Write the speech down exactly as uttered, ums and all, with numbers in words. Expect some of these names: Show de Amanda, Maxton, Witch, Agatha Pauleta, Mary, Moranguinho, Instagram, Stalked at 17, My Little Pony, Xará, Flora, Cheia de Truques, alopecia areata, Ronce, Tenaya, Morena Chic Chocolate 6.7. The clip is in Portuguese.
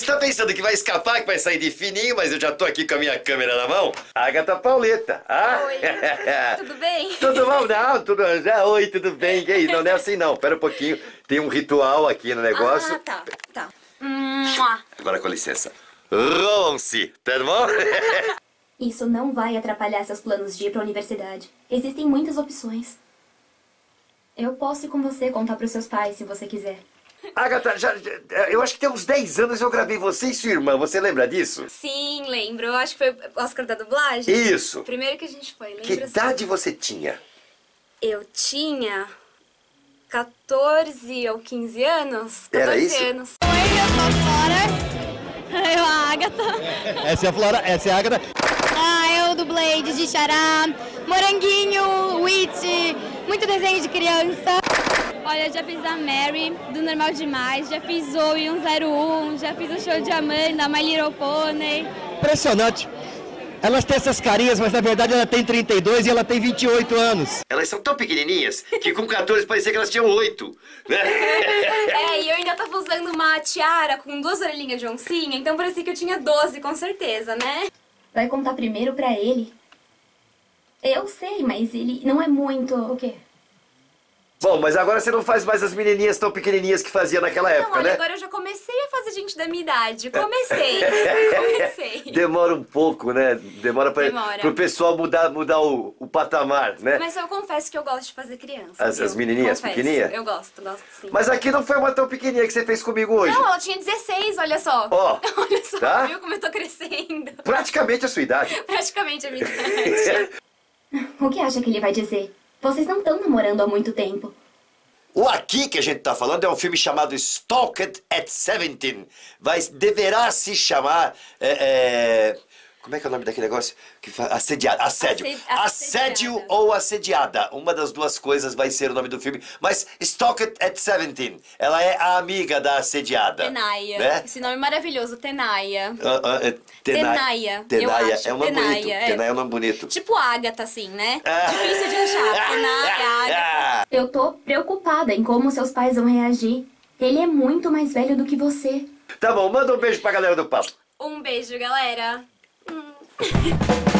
está pensando que vai escapar, que vai sair de fininho, mas eu já tô aqui com a minha câmera na mão. Agatha Pauleta. Ah? Oi, tudo bem? Tudo bom? Não, tudo... Oi, tudo bem? E aí? Não, não é assim não, pera um pouquinho. Tem um ritual aqui no negócio. Ah, tá, tá. Agora com licença. Ronce, tá bom? Isso não vai atrapalhar seus planos de ir pra universidade. Existem muitas opções. Eu posso ir com você contar pros seus pais, se você quiser. Agatha, já, já, eu acho que tem uns dez anos eu gravei você e sua irmã. Você lembra disso? Sim, lembro. Eu acho que foi o Oscar da dublagem. Isso. Primeiro que a gente foi, lembra? Que idade você tinha? Eu tinha quatorze ou quinze anos. quatorze Era isso? Anos. Oi, eu sou a Flora. Eu a Agatha. Essa é a Flora, essa é a Agatha. Ah, eu dublei de Xará, Moranguinho, Witch, muito desenho de criança. Olha, já fiz a Mary, do Normal Demais, já fiz Zoe um zero um, já fiz o Show de Amanda, My Little Pony. Impressionante. Elas têm essas carinhas, mas na verdade ela tem trinta e dois e ela tem vinte e oito anos. Elas são tão pequenininhas que com quatorze parecia que elas tinham oito. Né? É, e eu ainda tava usando uma tiara com duas orelhinhas de oncinha, então parecia que eu tinha doze, com certeza, né? Vai contar primeiro pra ele. Eu sei, mas ele não é muito... O quê? Bom, mas agora você não faz mais as menininhas tão pequenininhas que fazia naquela não, época, olha, né? Agora eu já comecei a fazer gente da minha idade. Comecei, comecei. Demora um pouco, né? Demora pra Demora. pro pessoal mudar, mudar o, o patamar, né? Mas eu confesso que eu gosto de fazer criança. As, as menininhas confesso, pequenininhas? Eu gosto, gosto sim. Mas aqui não foi uma tão pequenininha que você fez comigo hoje. Não, ela tinha dezesseis, olha só. Ó, oh, olha só, tá? Viu como eu tô crescendo. Praticamente a sua idade. Praticamente a minha idade. O que acha que ele vai dizer? Vocês não estão namorando há muito tempo. O aqui que a gente tá falando é um filme chamado Stalked at seventeen. Vai, deverá se chamar... É, é, como é que é o nome daquele negócio? Que fa... Assediado. Assédio. Assédio. Assédio. Assédio ou assediada. Uma das duas coisas vai ser o nome do filme. Mas Stalked at seventeen. Ela é a amiga da assediada. Tenaya. Né? Esse nome maravilhoso, Tenaya. Uh, uh, é Tenaya. Tenaya. Tenaya. É um nome Tenaya. bonito. É. Tenaya é um nome bonito. Tipo Agatha, assim, né? Ah. Difícil de achar. Tenaya, Agatha. Eu tô preocupada em como seus pais vão reagir. Ele é muito mais velho do que você. Tá bom, manda um beijo pra galera do papo. Um beijo, galera. Hum.